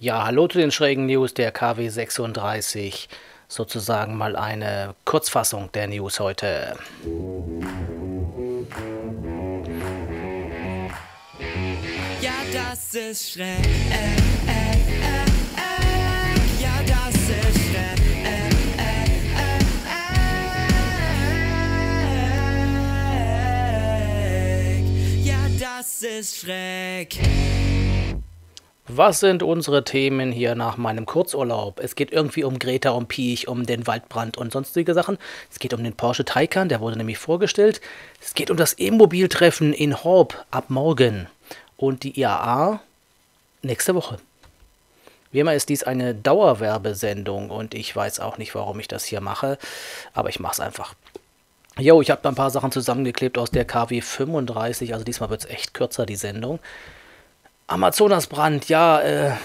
Ja, hallo zu den schrägen News der KW 36. Sozusagen mal eine Kurzfassung der News heute. Ja, das ist schräg. Ja, das ist schräg. Ja, das ist schräg. Was sind unsere Themen hier nach meinem Kurzurlaub? Es geht irgendwie um Greta, um Piëch, um den Waldbrand und sonstige Sachen. Es geht um den Porsche Taycan, der wurde nämlich vorgestellt. Es geht um das E-Mobil-Treffen in Horb ab morgen. Und die IAA nächste Woche. Wie immer ist dies eine Dauerwerbesendung und ich weiß auch nicht, warum ich das hier mache. Aber ich mache es einfach. Jo, ich habe da ein paar Sachen zusammengeklebt aus der KW 35. Also diesmal wird es echt kürzer, die Sendung. Amazonasbrand, ja,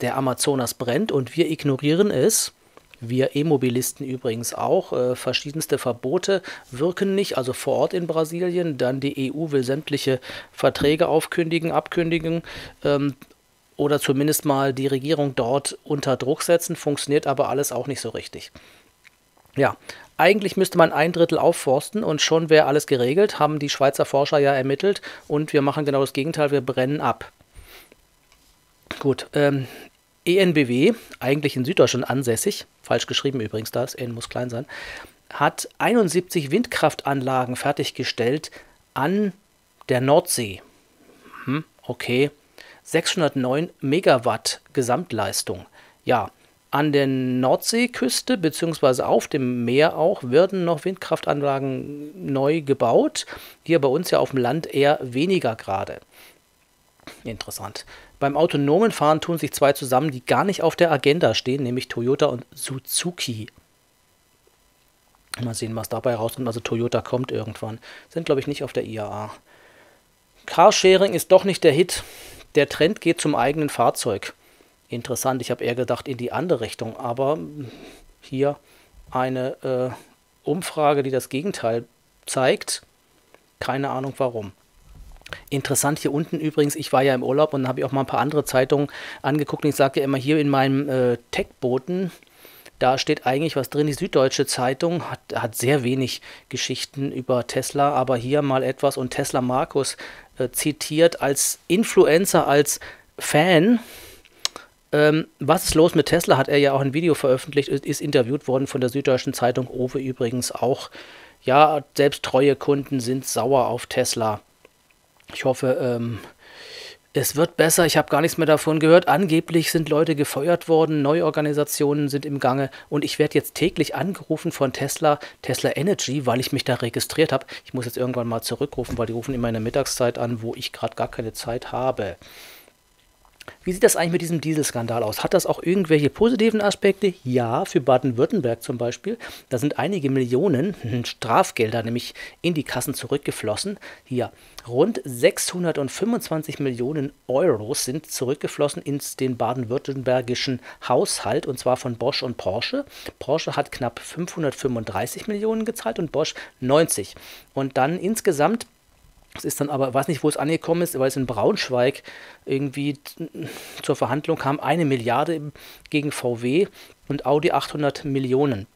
der Amazonas brennt und wir ignorieren es. Wir E-Mobilisten übrigens auch. Verschiedenste Verbote wirken nicht, also vor Ort in Brasilien. Dann die EU will sämtliche Verträge aufkündigen, abkündigen oder zumindest mal die Regierung dort unter Druck setzen. Funktioniert aber alles auch nicht so richtig. Ja, eigentlich müsste man 1/3 aufforsten und schon wäre alles geregelt, haben die Schweizer Forscher ja ermittelt und wir machen genau das Gegenteil, wir brennen ab. Gut, EnBW, eigentlich in Süddeutschland ansässig, falsch geschrieben übrigens, das N muss klein sein, hat 71 Windkraftanlagen fertiggestellt an der Nordsee. Okay, 609 Megawatt Gesamtleistung. Ja, an der Nordseeküste bzw. auf dem Meer auch werden noch Windkraftanlagen neu gebaut. Hier bei uns ja auf dem Land eher weniger gerade. Interessant. Beim autonomen Fahren tun sich zwei zusammen, die gar nicht auf der Agenda stehen, nämlich Toyota und Suzuki. Mal sehen, was dabei rauskommt. Also Toyota kommt irgendwann. Sind, glaube ich, nicht auf der IAA. Carsharing ist doch nicht der Hit. Der Trend geht zum eigenen Fahrzeug. Interessant, ich habe eher gedacht in die andere Richtung. Aber hier eine Umfrage, die das Gegenteil zeigt. Keine Ahnung warum. Interessant hier unten übrigens, ich war ja im Urlaub und habe ich auch mal ein paar andere Zeitungen angeguckt und ich sage ja immer hier in meinem Tech-Boten, da steht eigentlich was drin, die Süddeutsche Zeitung hat sehr wenig Geschichten über Tesla, aber hier mal etwas und Tesla Markus zitiert als Influencer, als Fan, was ist los mit Tesla, hat er ja auch ein Video veröffentlicht, ist interviewt worden von der Süddeutschen Zeitung, Owe übrigens auch, ja, selbst treue Kunden sind sauer auf Tesla. Ich hoffe, es wird besser. Ich habe gar nichts mehr davon gehört. Angeblich sind Leute gefeuert worden, Neuorganisationen sind im Gange und ich werde jetzt täglich angerufen von Tesla Energy, weil ich mich da registriert habe. Ich muss jetzt irgendwann mal zurückrufen, weil die rufen immer in der Mittagszeit an, wo ich gerade gar keine Zeit habe. Wie sieht das eigentlich mit diesem Dieselskandal aus? Hat das auch irgendwelche positiven Aspekte? Ja, für Baden-Württemberg zum Beispiel. Da sind einige Millionen Strafgelder nämlich in die Kassen zurückgeflossen. Hier, rund 625 Millionen Euro sind zurückgeflossen ins den baden-württembergischen Haushalt und zwar von Bosch und Porsche. Porsche hat knapp 535 Millionen gezahlt und Bosch 90. Und dann insgesamt... Es ist dann aber, ich weiß nicht, wo es angekommen ist, weil es in Braunschweig irgendwie zur Verhandlung kam, 1 Milliarde gegen VW und Audi 800 Millionen.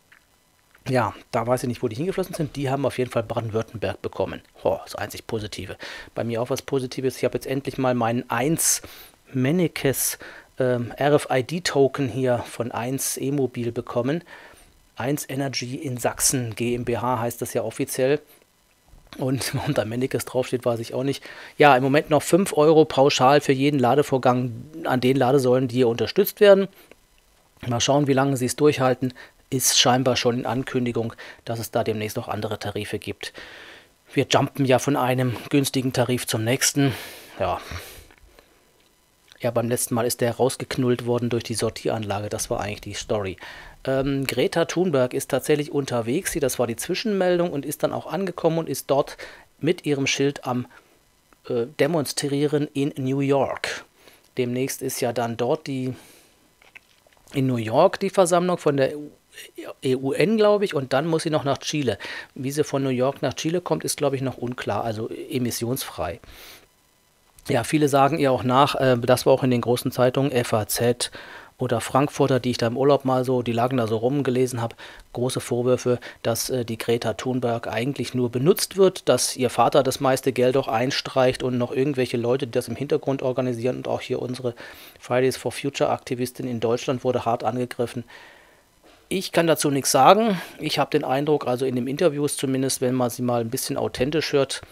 Ja, da weiß ich nicht, wo die hingeflossen sind. Die haben auf jeden Fall Baden-Württemberg bekommen. Oh, das einzig Positive. Bei mir auch was Positives. Ich habe jetzt endlich mal meinen 1-Mennekes RFID-Token hier von 1-E-Mobil bekommen. 1-Energy in Sachsen GmbH heißt das ja offiziell. Und warum da Mennekes draufsteht, weiß ich auch nicht. Ja, im Moment noch 5 Euro pauschal für jeden Ladevorgang an den Ladesäulen, die hier unterstützt werden. Mal schauen, wie lange sie es durchhalten. Ist scheinbar schon in Ankündigung, dass es da demnächst noch andere Tarife gibt. Wir jumpen ja von einem günstigen Tarif zum nächsten. Ja, beim letzten Mal ist der rausgeknullt worden durch die Sortieranlage. Das war eigentlich die Story. Greta Thunberg ist tatsächlich unterwegs. Das war die Zwischenmeldung und ist dann auch angekommen und ist dort mit ihrem Schild am Demonstrieren in New York. Demnächst ist ja dann dort in New York die Versammlung von der UN, glaube ich, und dann muss sie noch nach Chile. Wie sie von New York nach Chile kommt, ist, glaube ich, noch unklar, also emissionsfrei. Ja, viele sagen ihr auch nach, das war auch in den großen Zeitungen, FAZ oder Frankfurter, die ich da im Urlaub mal so, die lagen da so rumgelesen habe, große Vorwürfe, dass die Greta Thunberg eigentlich nur benutzt wird, dass ihr Vater das meiste Geld auch einstreicht und noch irgendwelche Leute, die das im Hintergrund organisieren, und auch hier unsere Fridays for Future Aktivistin in Deutschland wurde hart angegriffen. Ich kann dazu nichts sagen. Ich habe den Eindruck, also in den Interviews zumindest, wenn man sie mal ein bisschen authentisch hört,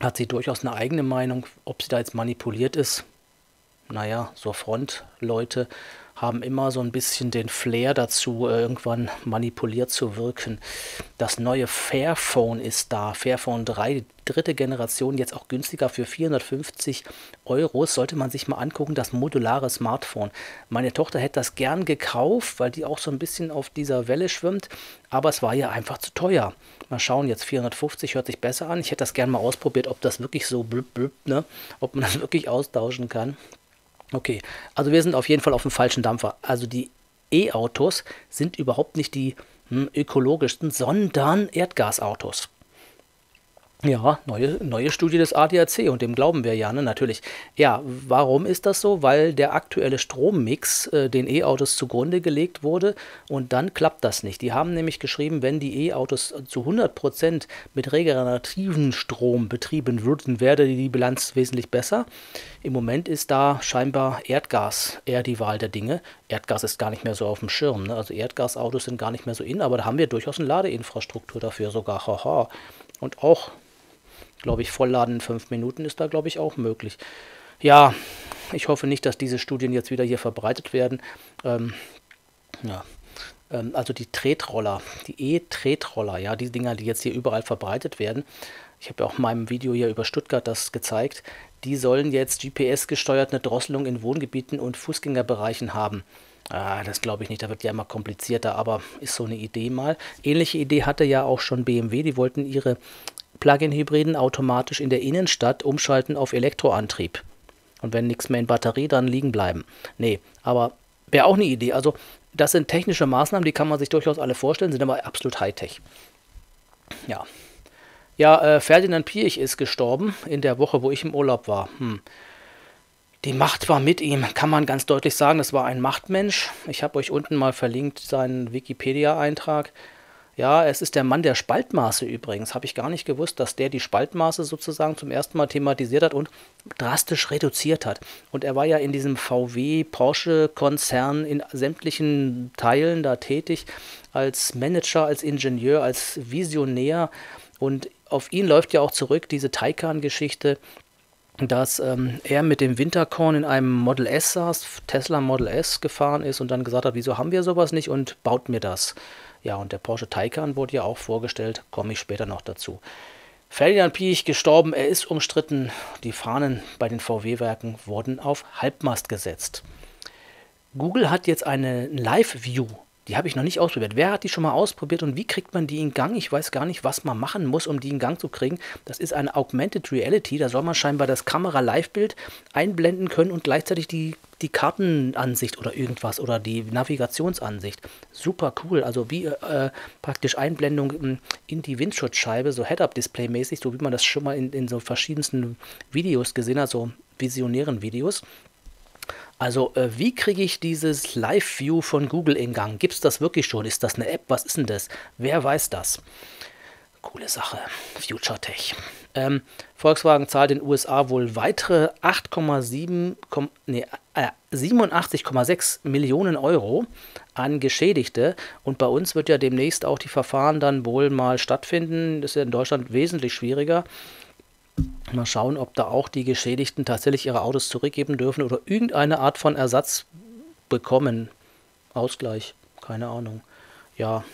hat sie durchaus eine eigene Meinung, ob sie da jetzt manipuliert ist. Naja, so Frontleute haben immer so ein bisschen den Flair dazu, irgendwann manipuliert zu wirken. Das neue Fairphone ist da, Fairphone 3, dritte Generation, jetzt auch günstiger für 450 €. Sollte man sich mal angucken, das modulare Smartphone. Meine Tochter hätte das gern gekauft, weil die auch so ein bisschen auf dieser Welle schwimmt, aber es war ja einfach zu teuer. Mal schauen, jetzt 450 hört sich besser an. Ich hätte das gern mal ausprobiert, ob das wirklich so blub blub, ne? Ob man das wirklich austauschen kann. Okay, also wir sind auf jeden Fall auf dem falschen Dampfer. Also die E-Autos sind überhaupt nicht die ökologischsten, sondern Erdgasautos. Ja, neue Studie des ADAC, und dem glauben wir ja, ne? Natürlich. Ja, warum ist das so? Weil der aktuelle Strommix den E-Autos zugrunde gelegt wurde, und dann klappt das nicht. Die haben nämlich geschrieben, wenn die E-Autos zu 100% mit regenerativen Strom betrieben würden, wäre die Bilanz wesentlich besser. Im Moment ist da scheinbar Erdgas eher die Wahl der Dinge. Erdgas ist gar nicht mehr so auf dem Schirm, ne? Also Erdgasautos sind gar nicht mehr so in, aber da haben wir durchaus eine Ladeinfrastruktur dafür sogar. Haha. Und auch, glaube ich, Vollladen in 5 Minuten ist da, glaube ich, auch möglich. Ja, ich hoffe nicht, dass diese Studien jetzt wieder hier verbreitet werden. Also die Tretroller, die E-Tretroller, ja, die Dinger, die jetzt hier überall verbreitet werden. Ich habe ja auch in meinem Video hier über Stuttgart das gezeigt. Die sollen jetzt GPS-gesteuert eine Drosselung in Wohngebieten und Fußgängerbereichen haben. Ah, das glaube ich nicht, da wird ja immer komplizierter, aber ist so eine Idee mal. Ähnliche Idee hatte ja auch schon BMW, die wollten ihre Plug-in-Hybriden automatisch in der Innenstadt umschalten auf Elektroantrieb. Und wenn nichts mehr in Batterie, dann liegen bleiben. Nee, aber wäre auch eine Idee. Also das sind technische Maßnahmen, die kann man sich durchaus alle vorstellen, sind aber absolut Hightech. Ja, Ferdinand Piëch ist gestorben in der Woche, wo ich im Urlaub war. Die Macht war mit ihm, kann man ganz deutlich sagen. Das war ein Machtmensch. Ich habe euch unten mal verlinkt seinen Wikipedia-Eintrag. Ja, es ist der Mann der Spaltmaße übrigens. Habe ich gar nicht gewusst, dass der die Spaltmaße sozusagen zum ersten Mal thematisiert hat und drastisch reduziert hat. Und er war ja in diesem VW-Porsche-Konzern in sämtlichen Teilen da tätig, als Manager, als Ingenieur, als Visionär. Und auf ihn läuft ja auch zurück diese Taycan-Geschichte, dass er mit dem Winterkorn in einem Model S saß, Tesla Model S gefahren ist und dann gesagt hat, wieso haben wir sowas nicht und baut mir das. Ja, und der Porsche Taycan wurde ja auch vorgestellt, komme ich später noch dazu. Ferdinand Piëch gestorben, er ist umstritten. Die Fahnen bei den VW-Werken wurden auf Halbmast gesetzt. Google hat jetzt eine Live-View. Die habe ich noch nicht ausprobiert. Wer hat die schon mal ausprobiert und wie kriegt man die in Gang? Ich weiß gar nicht, was man machen muss, um die in Gang zu kriegen. Das ist eine Augmented Reality. Da soll man scheinbar das Kamera-Live-Bild einblenden können und gleichzeitig die Kartenansicht oder irgendwas oder die Navigationsansicht. Super cool. Also wie praktisch Einblendung in die Windschutzscheibe, so Head-Up-Display-mäßig, so wie man das schon mal in so verschiedensten Videos gesehen hat, so visionären Videos. Also, wie kriege ich dieses Live-View von Google in Gang? Gibt es das wirklich schon? Ist das eine App? Was ist denn das? Wer weiß das? Coole Sache. Future Tech. Volkswagen zahlt in den USA wohl weitere 87,6 Millionen Euro an Geschädigte. Und bei uns wird ja demnächst auch die Verfahren dann wohl mal stattfinden. Das ist ja in Deutschland wesentlich schwieriger. Mal schauen, ob da auch die Geschädigten tatsächlich ihre Autos zurückgeben dürfen oder irgendeine Art von Ersatz bekommen. Ausgleich, keine Ahnung. Ja,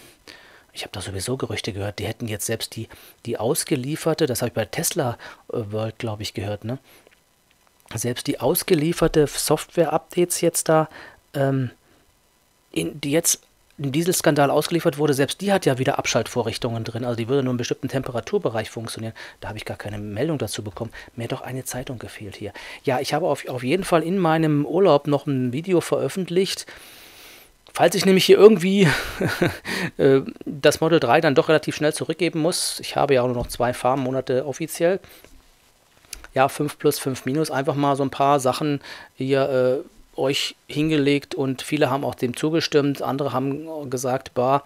ich habe da sowieso Gerüchte gehört, die hätten jetzt selbst die ausgelieferte, das habe ich bei Tesla World, glaube ich, gehört, ne? Selbst die ausgelieferte Software-Updates jetzt da, die jetzt ein Dieselskandal ausgeliefert wurde, selbst die hat ja wieder Abschaltvorrichtungen drin, also die würde nur in einem bestimmten Temperaturbereich funktionieren. Da habe ich gar keine Meldung dazu bekommen. Mir hat doch eine Zeitung gefehlt hier. Ja, ich habe auf jeden Fall in meinem Urlaub noch ein Video veröffentlicht. Falls ich nämlich hier irgendwie das Model 3 dann doch relativ schnell zurückgeben muss, ich habe ja auch nur noch 2 Fahrmonate offiziell, ja, 5 plus, 5 minus, einfach mal so ein paar Sachen hier euch hingelegt, und viele haben auch dem zugestimmt, andere haben gesagt, bah,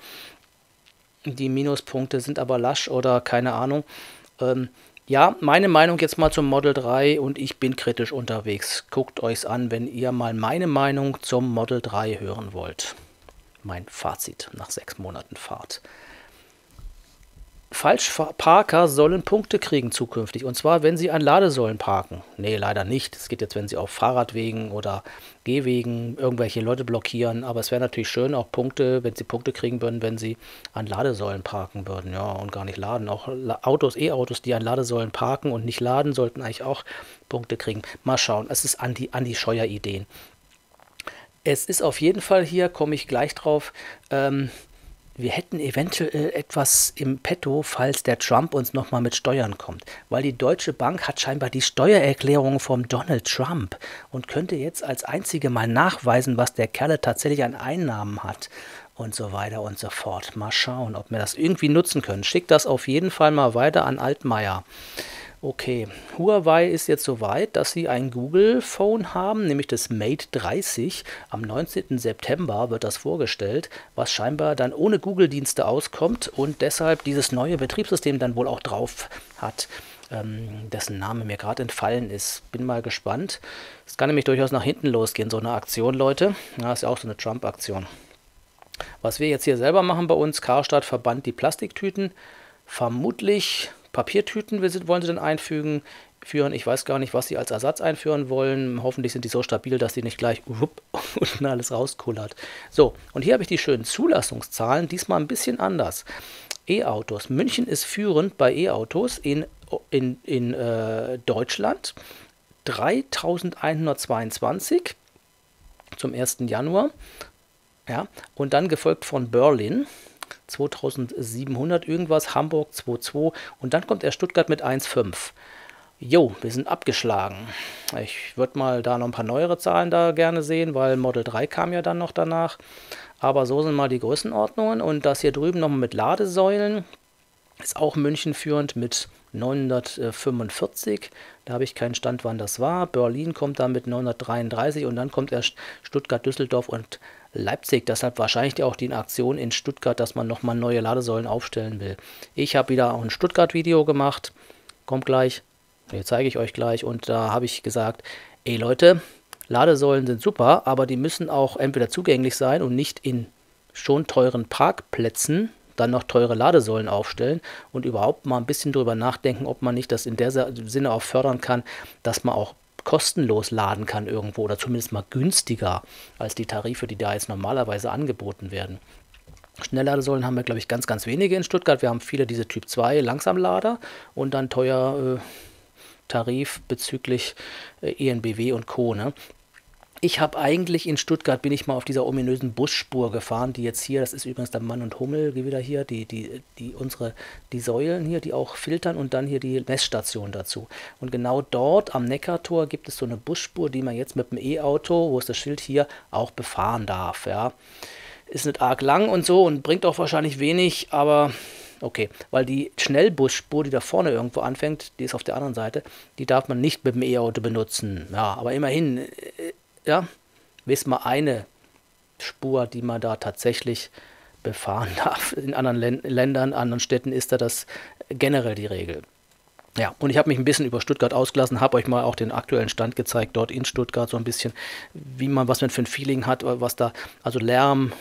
die Minuspunkte sind aber lasch oder keine Ahnung. Ja, meine Meinung jetzt mal zum Model 3, und ich bin kritisch unterwegs. Guckt euch's an, wenn ihr mal meine Meinung zum Model 3 hören wollt. Mein Fazit nach 6 Monaten Fahrt. Falschparker sollen Punkte kriegen zukünftig, und zwar, wenn sie an Ladesäulen parken. Nee, leider nicht. Es geht jetzt, wenn sie auf Fahrradwegen oder Gehwegen irgendwelche Leute blockieren. Aber es wäre natürlich schön, auch Punkte, wenn sie Punkte kriegen würden, wenn sie an Ladesäulen parken würden. Ja, und gar nicht laden. Auch Autos, E-Autos, die an Ladesäulen parken und nicht laden, sollten eigentlich auch Punkte kriegen. Mal schauen. Es ist Andi Scheuer-Ideen. Es ist auf jeden Fall hier, komme ich gleich drauf, wir hätten eventuell etwas im Petto, falls der Trump uns nochmal mit Steuern kommt. Weil die Deutsche Bank hat scheinbar die Steuererklärung vom Donald Trump und könnte jetzt als einzige mal nachweisen, was der Kerle tatsächlich an Einnahmen hat und so weiter und so fort. Mal schauen, ob wir das irgendwie nutzen können. Schickt das auf jeden Fall mal weiter an Altmaier. Okay, Huawei ist jetzt so weit, dass sie ein Google-Phone haben, nämlich das Mate 30. Am 19. September wird das vorgestellt, was scheinbar dann ohne Google-Dienste auskommt und deshalb dieses neue Betriebssystem dann wohl auch drauf hat, dessen Name mir gerade entfallen ist. Bin mal gespannt. Es kann nämlich durchaus nach hinten losgehen, so eine Aktion, Leute. Ja, ist ja auch so eine Trump-Aktion. Was wir jetzt hier selber machen bei uns, Karstadt verbannt die Plastiktüten. Vermutlich Papiertüten wollen sie dann einfügen. Ich weiß gar nicht, was sie als Ersatz einführen wollen. Hoffentlich sind die so stabil, dass sie nicht gleich unten alles rauskullert. So, und hier habe ich die schönen Zulassungszahlen, diesmal ein bisschen anders. E-Autos. München ist führend bei E-Autos in Deutschland. 3.122 zum 1. Januar. Ja, und dann gefolgt von Berlin. 2.700 irgendwas, Hamburg 2.2 und dann kommt erst Stuttgart mit 1.5. Jo, wir sind abgeschlagen. Ich würde mal da noch ein paar neuere Zahlen da gerne sehen, weil Model 3 kam ja dann noch danach. Aber so sind mal die Größenordnungen, und das hier drüben nochmal mit Ladesäulen ist auch München führend mit 945. Da habe ich keinen Stand, wann das war. Berlin kommt dann mit 933 und dann kommt erst Stuttgart, Düsseldorf und Leipzig, deshalb wahrscheinlich auch die Aktion in Stuttgart, dass man nochmal neue Ladesäulen aufstellen will. Ich habe wieder auch ein Stuttgart-Video gemacht, kommt gleich, hier zeige ich euch gleich, und da habe ich gesagt, ey Leute, Ladesäulen sind super, aber die müssen auch entweder zugänglich sein und nicht in schon teuren Parkplätzen dann noch teure Ladesäulen aufstellen, und überhaupt mal ein bisschen drüber nachdenken, ob man nicht das in der Sinne auch fördern kann, dass man auch kostenlos laden kann irgendwo, oder zumindest mal günstiger als die Tarife, die da jetzt normalerweise angeboten werden. Schnellladesäulen haben wir, glaube ich, ganz, ganz wenige in Stuttgart. Wir haben viele diese Typ 2 Langsamlader und dann teuer Tarif bezüglich EnBW und Co. Ne? Ich habe eigentlich in Stuttgart, bin ich mal auf dieser ominösen Busspur gefahren, die jetzt hier, das ist übrigens der Mann und Hummel, wieder hier, die Säulen hier, die auch filtern, und dann hier die Messstation dazu. Und genau dort am Neckartor gibt es so eine Busspur, die man jetzt mit dem E-Auto, wo ist das Schild hier, auch befahren darf. Ja. Ist nicht arg lang und so und bringt auch wahrscheinlich wenig, aber okay, weil die Schnellbusspur, die da vorne irgendwo anfängt, die ist auf der anderen Seite, die darf man nicht mit dem E-Auto benutzen. Ja, aber immerhin, ja, ist mal eine Spur, die man da tatsächlich befahren darf. In anderen Ländern, anderen Städten ist das generell die Regel. Ja, und ich habe mich ein bisschen über Stuttgart ausgelassen, habe euch mal auch den aktuellen Stand gezeigt, dort in Stuttgart so ein bisschen, wie man, was man für ein Feeling hat, was da, also Lärm,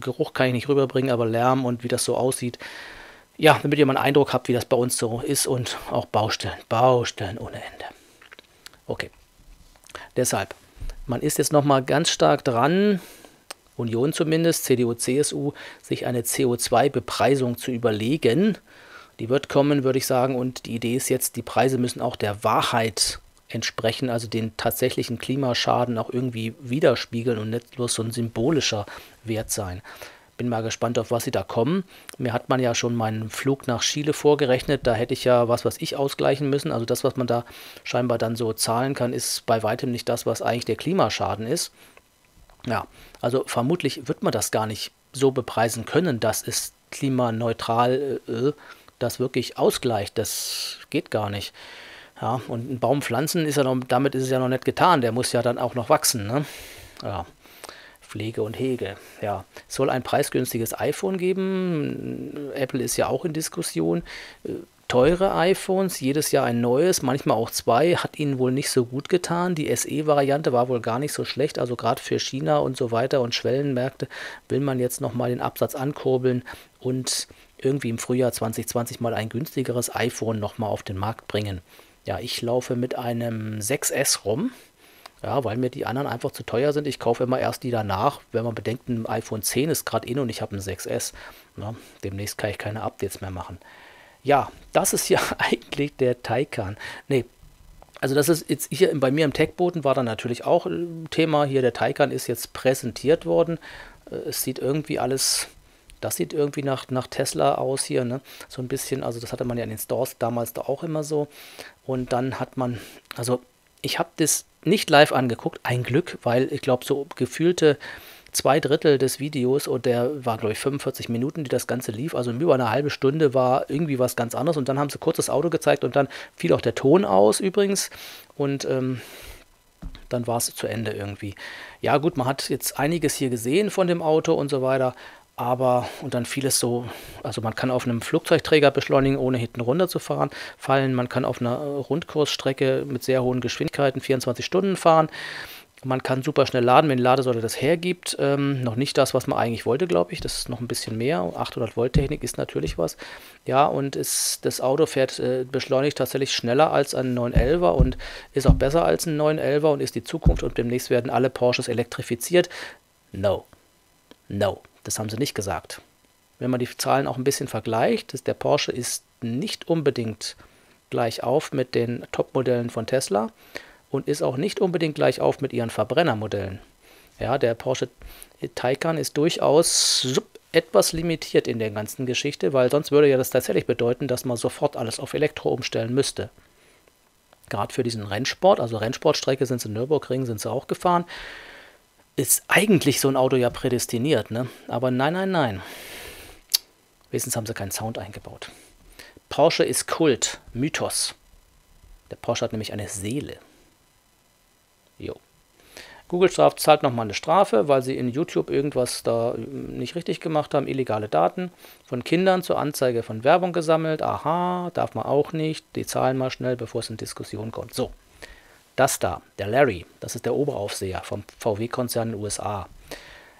Geruch kann ich nicht rüberbringen, aber Lärm und wie das so aussieht. Ja, damit ihr mal einen Eindruck habt, wie das bei uns so ist, und auch Baustellen, Baustellen ohne Ende. Okay, deshalb. Man ist jetzt nochmal ganz stark dran, Union zumindest, CDU, CSU, sich eine CO2-Bepreisung zu überlegen. Die wird kommen, würde ich sagen, und die Idee ist jetzt, die Preise müssen auch der Wahrheit entsprechen, also den tatsächlichen Klimaschaden auch irgendwie widerspiegeln und nicht bloß so ein symbolischer Wert sein. Bin mal gespannt, auf was sie da kommen. Mir hat man ja schon meinen Flug nach Chile vorgerechnet. Da hätte ich ja was ich ausgleichen müssen. Also das, was man da scheinbar dann so zahlen kann, ist bei weitem nicht das, was eigentlich der Klimaschaden ist. Ja, also vermutlich wird man das gar nicht so bepreisen können, dass es klimaneutral das wirklich ausgleicht. Das geht gar nicht. Ja, und ein Baum pflanzen, ist ja noch, damit ist es ja noch nicht getan. Der muss ja dann auch noch wachsen. Ne? Ja. Pflege und Hege. Ja. Es soll ein preisgünstiges iPhone geben. Apple ist ja auch in Diskussion. Teure iPhones, jedes Jahr ein neues, manchmal auch zwei, hat ihnen wohl nicht so gut getan. Die SE-Variante war wohl gar nicht so schlecht, also gerade für China und so weiter und Schwellenmärkte will man jetzt nochmal den Absatz ankurbeln und irgendwie im Frühjahr 2020 mal ein günstigeres iPhone nochmal auf den Markt bringen. Ja, ich laufe mit einem 6S rum, ja, weil mir die anderen einfach zu teuer sind. Ich kaufe immer erst die danach, wenn man bedenkt, ein iPhone 10 ist gerade in und ich habe ein 6S. Ja, demnächst kann ich keine Updates mehr machen. Ja, das ist ja eigentlich der Taycan. Nee, also das ist jetzt hier bei mir im Tech-Boden war dann natürlich auch ein Thema. Hier der Taycan ist jetzt präsentiert worden. Es sieht irgendwie alles, das sieht irgendwie nach Tesla aus hier, ne? So ein bisschen, also das hatte man ja in den Stores damals da auch immer so. Und dann hat man, also ich habe das nicht live angeguckt, ein Glück, weil ich glaube so gefühlte 2/3 des Videos und der war, glaube ich, 45 Minuten, die das Ganze lief. Also über eine halbe Stunde war irgendwie was ganz anderes und dann haben sie kurz das Auto gezeigt und dann fiel auch der Ton aus übrigens und dann war es zu Ende irgendwie. Ja gut, man hat jetzt einiges hier gesehen von dem Auto und so weiter, aber und dann vieles so, also man kann auf einem Flugzeugträger beschleunigen, ohne hinten runter zu fallen, man kann auf einer Rundkursstrecke mit sehr hohen Geschwindigkeiten 24 Stunden fahren. Man kann super schnell laden, wenn die Ladesäule das hergibt. Noch nicht das, was man eigentlich wollte, glaube ich. Das ist noch ein bisschen mehr. 800 Volt Technik ist natürlich was. Ja, und das Auto fährt beschleunigt tatsächlich schneller als ein 911er und ist auch besser als ein 911er und ist die Zukunft. Und demnächst werden alle Porsches elektrifiziert. No. No. Das haben sie nicht gesagt. Wenn man die Zahlen auch ein bisschen vergleicht, der Porsche ist nicht unbedingt gleich auf mit den Topmodellen von Tesla. Und ist auch nicht unbedingt gleich auf mit ihren Verbrennermodellen. Ja, der Porsche Taycan ist durchaus etwas limitiert in der ganzen Geschichte, weil sonst würde ja das tatsächlich bedeuten, dass man sofort alles auf Elektro umstellen müsste. Gerade für diesen Rennsport, also Rennsportstrecke sind sie in Nürburgring, sind sie auch gefahren, ist eigentlich so ein Auto ja prädestiniert, ne? Aber nein, nein, nein. Wenigstens haben sie keinen Sound eingebaut. Porsche ist Kult, Mythos. Der Porsche hat nämlich eine Seele. Jo. Google zahlt nochmal eine Strafe, weil sie in YouTube irgendwas da nicht richtig gemacht haben. Illegale Daten von Kindern zur Anzeige von Werbung gesammelt. Aha, darf man auch nicht. Die zahlen mal schnell, bevor es in Diskussion kommt. So, das da, der Larry, das ist der Oberaufseher vom VW-Konzern in den USA.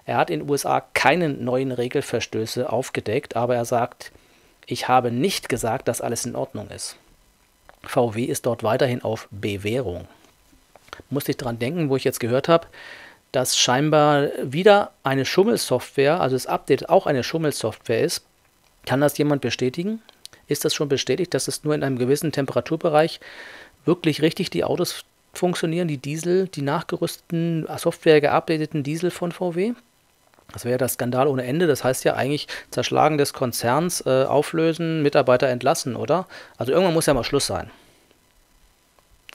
Er hat in den USA keine neuen Regelverstöße aufgedeckt, aber er sagt, ich habe nicht gesagt, dass alles in Ordnung ist. VW ist dort weiterhin auf Bewährung. Musste ich daran denken, wo ich jetzt gehört habe, dass scheinbar wieder eine Schummelsoftware, also das Update auch eine Schummelsoftware ist. Kann das jemand bestätigen? Ist das schon bestätigt, dass es nur in einem gewissen Temperaturbereich wirklich richtig die Autos funktionieren, die Diesel, die nachgerüsteten, Software geupdateten Diesel von VW? Das wäre ja der Skandal ohne Ende. Das heißt ja eigentlich Zerschlagen des Konzerns, auflösen, Mitarbeiter entlassen, oder? Also irgendwann muss ja mal Schluss sein.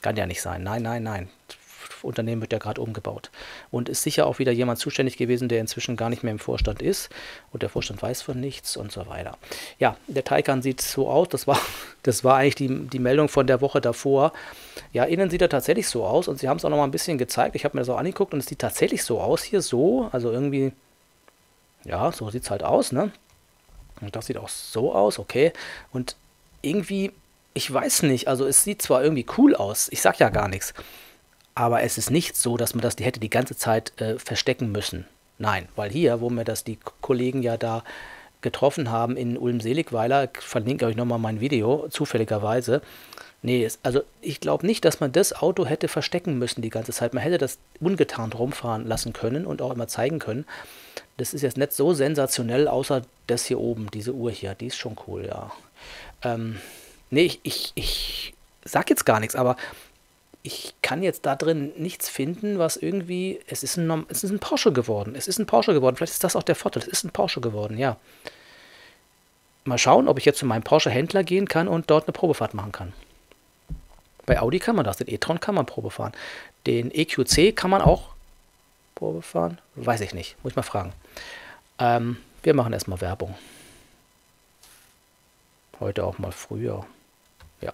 Kann ja nicht sein. Nein, nein, nein. Das Unternehmen wird ja gerade umgebaut. Und ist sicher auch wieder jemand zuständig gewesen, der inzwischen gar nicht mehr im Vorstand ist. Und der Vorstand weiß von nichts und so weiter. Ja, der Taycan sieht so aus. Das war eigentlich die Meldung von der Woche davor. Ja, innen sieht er tatsächlich so aus. Und sie haben es auch noch mal ein bisschen gezeigt. Ich habe mir das auch angeguckt und es sieht tatsächlich so aus hier. So, also irgendwie, ja, so sieht es halt aus, ne? Und das sieht auch so aus, okay. Und irgendwie... Ich weiß nicht, also es sieht zwar irgendwie cool aus, ich sag ja gar nichts, aber es ist nicht so, dass man das hätte die ganze Zeit verstecken müssen. Nein, weil hier, wo mir das die Kollegen ja da getroffen haben in Ulm-Seligweiler, verlinke euch nochmal mein Video, zufälligerweise. Nee, also ich glaube nicht, dass man das Auto hätte verstecken müssen die ganze Zeit. Man hätte das ungetan rumfahren lassen können und auch immer zeigen können. Das ist jetzt nicht so sensationell, außer das hier oben, diese Uhr hier, die ist schon cool, ja. Nee, ich sag jetzt gar nichts, aber ich kann jetzt da drin nichts finden, was irgendwie... Es ist ein Porsche geworden. Es ist ein Porsche geworden. Vielleicht ist das auch der Vorteil. Es ist ein Porsche geworden, ja. Mal schauen, ob ich jetzt zu meinem Porsche-Händler gehen kann und dort eine Probefahrt machen kann. Bei Audi kann man das. Den e-tron kann man Probe fahren. Den EQC kann man auch Probe fahren. Weiß ich nicht. Muss ich mal fragen. Wir machen erstmal Werbung. Heute auch mal früher. Ja,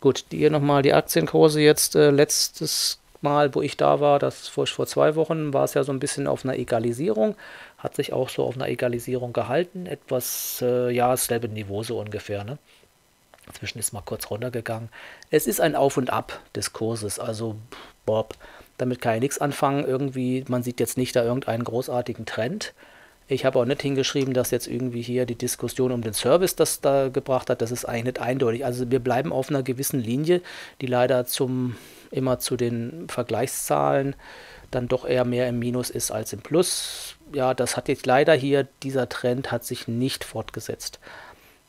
Gut, hier nochmal die Aktienkurse jetzt. Letztes Mal, wo ich da war, das vor 2 Wochen, war es ja so ein bisschen auf einer Egalisierung. Hat sich auch so auf einer Egalisierung gehalten. Etwas, ja, selbe Niveau so ungefähr, ne? Inzwischen ist mal kurz runtergegangen. Es ist ein Auf und Ab des Kurses. Also, Bob, damit kann ich nichts anfangen. Irgendwie, man sieht jetzt nicht da irgendeinen großartigen Trend. Ich habe auch nicht hingeschrieben, dass jetzt irgendwie hier die Diskussion um den Service das da gebracht hat. Das ist eigentlich nicht eindeutig. Also wir bleiben auf einer gewissen Linie, die leider immer zu den Vergleichszahlen dann doch eher mehr im Minus ist als im Plus. Ja, das hat jetzt leider hier, dieser Trend hat sich nicht fortgesetzt.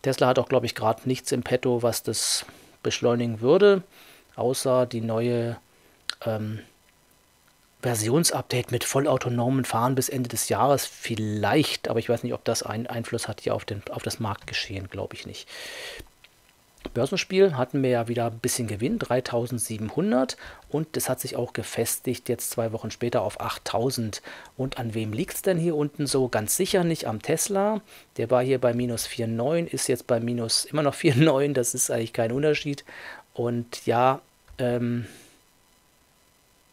Tesla hat auch, glaube ich, gerade nichts im Petto, was das beschleunigen würde, außer die neue Versionsupdate mit vollautonomen Fahren bis Ende des Jahres vielleicht, aber ich weiß nicht, ob das einen Einfluss hat hier auf das Marktgeschehen, glaube ich nicht. Börsenspiel hatten wir ja wieder ein bisschen Gewinn, 3.700, und das hat sich auch gefestigt jetzt 2 Wochen später auf 8.000. Und an wem liegt es denn hier unten so? Ganz sicher nicht am Tesla, der war hier bei minus 4,9, ist jetzt bei minus immer noch 4,9, das ist eigentlich kein Unterschied. Und ja, eine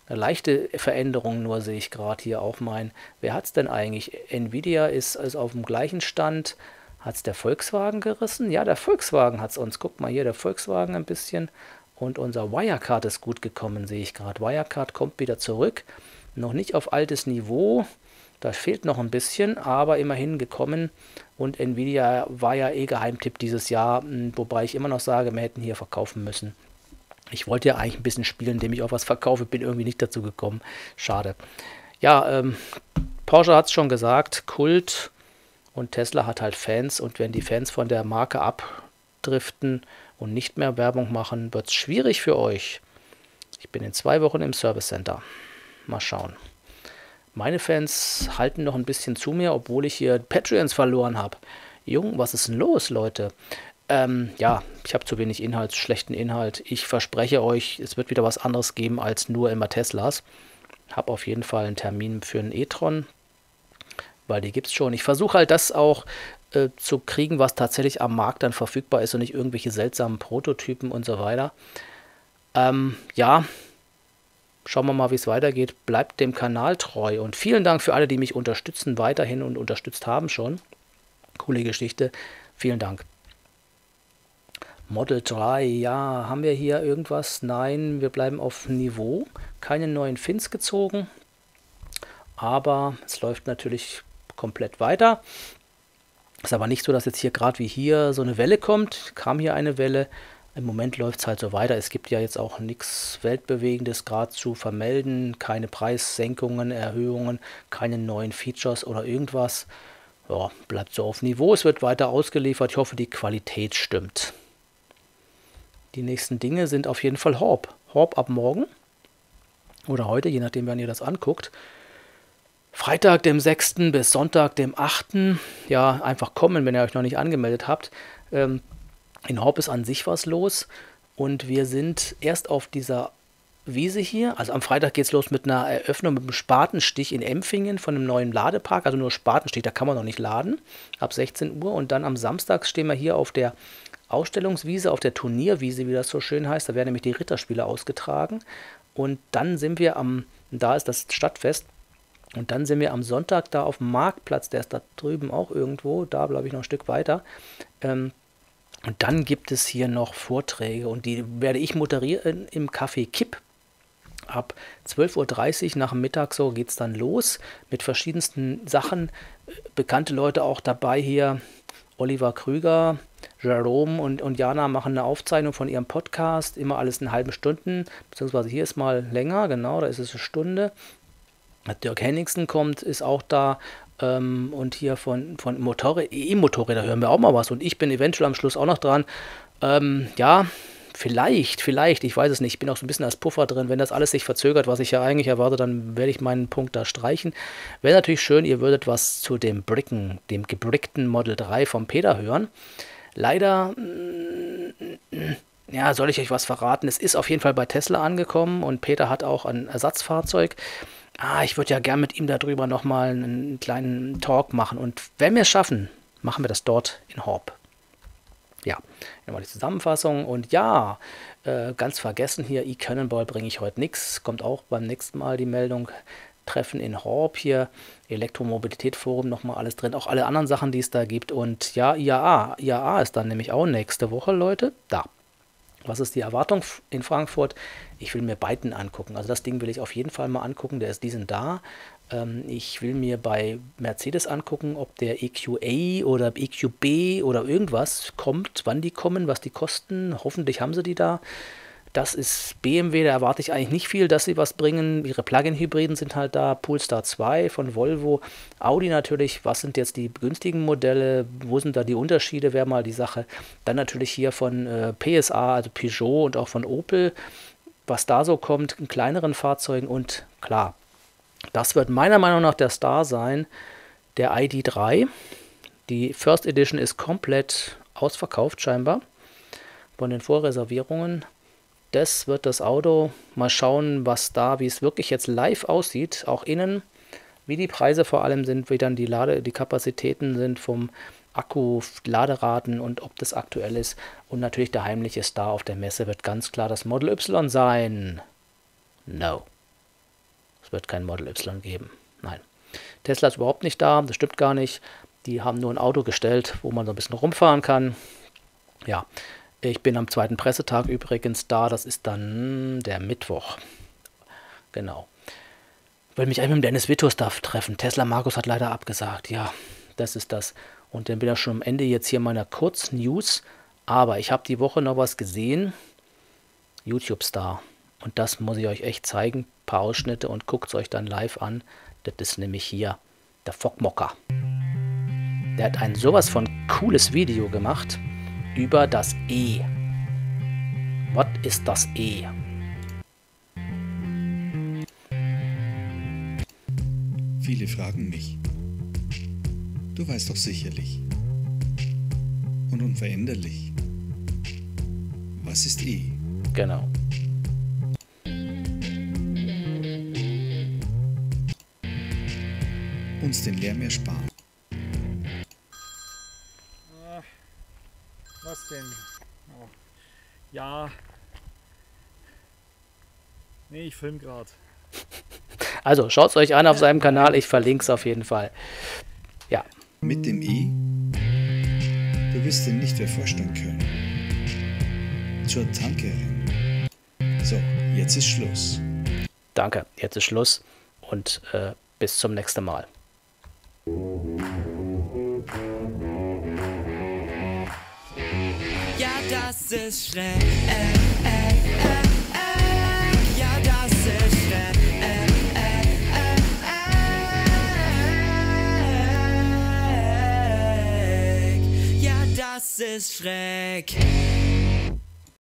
leichte Veränderung nur sehe ich gerade hier auch mein. Wer hat es denn eigentlich? Nvidia ist auf dem gleichen Stand. Hat es der Volkswagen gerissen? Ja, der Volkswagen hat es uns. Guck mal hier, der Volkswagen ein bisschen. Und unser Wirecard ist gut gekommen, sehe ich gerade. Wirecard kommt wieder zurück. Noch nicht auf altes Niveau. Da fehlt noch ein bisschen, aber immerhin gekommen. Und Nvidia war ja eh Geheimtipp dieses Jahr. Wobei ich immer noch sage, wir hätten hier verkaufen müssen. Ich wollte ja eigentlich ein bisschen spielen, indem ich auch was verkaufe. Bin irgendwie nicht dazu gekommen. Schade. Ja, Porsche hat es schon gesagt. Kult. Und Tesla hat halt Fans. Und wenn die Fans von der Marke abdriften und nicht mehr Werbung machen, wird es schwierig für euch. Ich bin in 2 Wochen im Service Center. Mal schauen. Meine Fans halten noch ein bisschen zu mir, obwohl ich hier Patreons verloren habe. Jung, was ist denn los, Leute? Ja, ich habe zu wenig Inhalt, schlechten Inhalt. Ich verspreche euch, es wird wieder was anderes geben als nur immer Teslas. Habe auf jeden Fall einen Termin für einen e-tron, weil die gibt es schon. Ich versuche halt das auch zu kriegen, was tatsächlich am Markt dann verfügbar ist und nicht irgendwelche seltsamen Prototypen und so weiter. Ja, schauen wir mal, wie es weitergeht. Bleibt dem Kanal treu und vielen Dank für alle, die mich unterstützen weiterhin und unterstützt haben schon. Coole Geschichte. Vielen Dank. Model 3, ja, haben wir hier irgendwas? Nein, wir bleiben auf Niveau. Keine neuen Fins gezogen, aber es läuft natürlich komplett weiter. Ist aber nicht so, dass jetzt hier gerade wie hier so eine Welle kommt. Kam hier eine Welle. Im Moment läuft es halt so weiter. Es gibt ja jetzt auch nichts Weltbewegendes gerade zu vermelden. Keine Preissenkungen, Erhöhungen, keine neuen Features oder irgendwas. Ja, bleibt so auf Niveau. Es wird weiter ausgeliefert. Ich hoffe, die Qualität stimmt. Die nächsten Dinge sind auf jeden Fall Horb. Horb ab morgen oder heute, je nachdem, wann ihr das anguckt. Freitag, dem 6. bis Sonntag, dem 8. Ja, einfach kommen, wenn ihr euch noch nicht angemeldet habt. In Horb ist an sich was los und wir sind erst auf dieser Wiese hier. Also am Freitag geht es los mit einer Eröffnung, mit einem Spatenstich in Empfingen von einem neuen Ladepark. Also nur Spatenstich, da kann man noch nicht laden. Ab 16 Uhr und dann am Samstag stehen wir hier auf der Ausstellungswiese, auf der Turnierwiese, wie das so schön heißt. Da werden nämlich die Ritterspiele ausgetragen. Und dann sind wir da ist das Stadtfest. Und dann sind wir am Sonntag da auf dem Marktplatz, der ist da drüben auch irgendwo, da bleibe ich noch ein Stück weiter. Und dann gibt es hier noch Vorträge und die werde ich moderieren im Café Kipp. Ab 12.30 Uhr nach dem Mittag so geht es dann los mit verschiedensten Sachen. Bekannte Leute auch dabei hier, Oliver Krüger, Jerome und Jana machen eine Aufzeichnung von ihrem Podcast, immer alles in halben Stunden, beziehungsweise hier ist mal länger, genau, da ist es eine Stunde. Dirk Henningsen kommt, ist auch da und hier von E-Motorräder hören wir auch mal was und ich bin eventuell am Schluss auch noch dran. Ja, vielleicht, ich weiß es nicht, ich bin auch so ein bisschen als Puffer drin, wenn das alles sich verzögert, was ich ja eigentlich erwarte, dann werde ich meinen Punkt da streichen. Wäre natürlich schön, ihr würdet was zu dem Bricken, dem gebrickten Model 3 vom Peter hören. Leider, ja, soll ich euch was verraten, es ist auf jeden Fall bei Tesla angekommen und Peter hat auch ein Ersatzfahrzeug. Ich würde ja gern mit ihm darüber nochmal einen kleinen Talk machen. Und wenn wir es schaffen, machen wir das dort in Horb. Ja, nochmal die Zusammenfassung. Und ja, ganz vergessen hier, E-Cannonball bringe ich heute nichts. Kommt auch beim nächsten Mal die Meldung. Treffen in Horb hier, Elektromobilitätsforum, nochmal alles drin, auch alle anderen Sachen, die es da gibt. Und ja, IAA. IAA ist dann nämlich auch nächste Woche, Leute, da. Was ist die Erwartung in Frankfurt? Ich will mir Byton angucken. Also das Ding will ich auf jeden Fall mal angucken. Der ist diesen da. Ich will mir bei Mercedes angucken, ob der EQA oder EQB oder irgendwas kommt, wann die kommen, was die kosten. Hoffentlich haben sie die da. Das ist BMW, da erwarte ich eigentlich nicht viel, dass sie was bringen. Ihre Plug-in-Hybriden sind halt da, Polestar 2 von Volvo, Audi natürlich, was sind jetzt die günstigen Modelle, wo sind da die Unterschiede, wäre mal die Sache. Dann natürlich hier von PSA, also Peugeot und auch von Opel, was da so kommt, in kleineren Fahrzeugen und klar, das wird meiner Meinung nach der Star sein, der ID.3. Die First Edition ist komplett ausverkauft scheinbar von den Vorreservierungen. Das wird das Auto. Mal schauen, was da, wie es wirklich jetzt live aussieht, auch innen, wie die Preise vor allem sind, wie dann die Kapazitäten sind vom Akku, Laderaten und ob das aktuell ist. Und natürlich der heimliche Star auf der Messe wird ganz klar das Model Y sein. No. Es wird kein Model Y geben. Nein. Tesla ist überhaupt nicht da, das stimmt gar nicht. Die haben nur ein Auto gestellt, wo man so ein bisschen rumfahren kann. Ja. Ich bin am zweiten Pressetag übrigens da, das ist dann der Mittwoch. Genau. Ich will mich eigentlich mit dem Dennis Wittus-Staff treffen. Tesla Markus hat leider abgesagt. Ja, das ist das. Und dann bin ich schon am Ende jetzt hier meiner Kurznews. Aber ich habe die Woche noch was gesehen. YouTube-Star. Und das muss ich euch echt zeigen. Ein paar Ausschnitte und guckt es euch dann live an. Das ist nämlich hier der Fockmocker. Der hat ein sowas von cooles Video gemacht. Über das E. Was ist das E? Viele fragen mich. Du weißt doch sicherlich. Und unveränderlich. Was ist E? Genau. Uns den Lärm ersparen. Was denn? Oh. Ja. Nee, ich film gerade. Also schaut es euch an auf seinem Kanal, ich verlinke es auf jeden Fall. Ja. Mit dem E? Du wirst ihn nicht mehr vorstellen können. Zur Tanke rennen. So, jetzt ist Schluss. Danke, jetzt ist Schluss und bis zum nächsten Mal. Das ist schräg, ja, das ist schräg, ja, das ist schräg.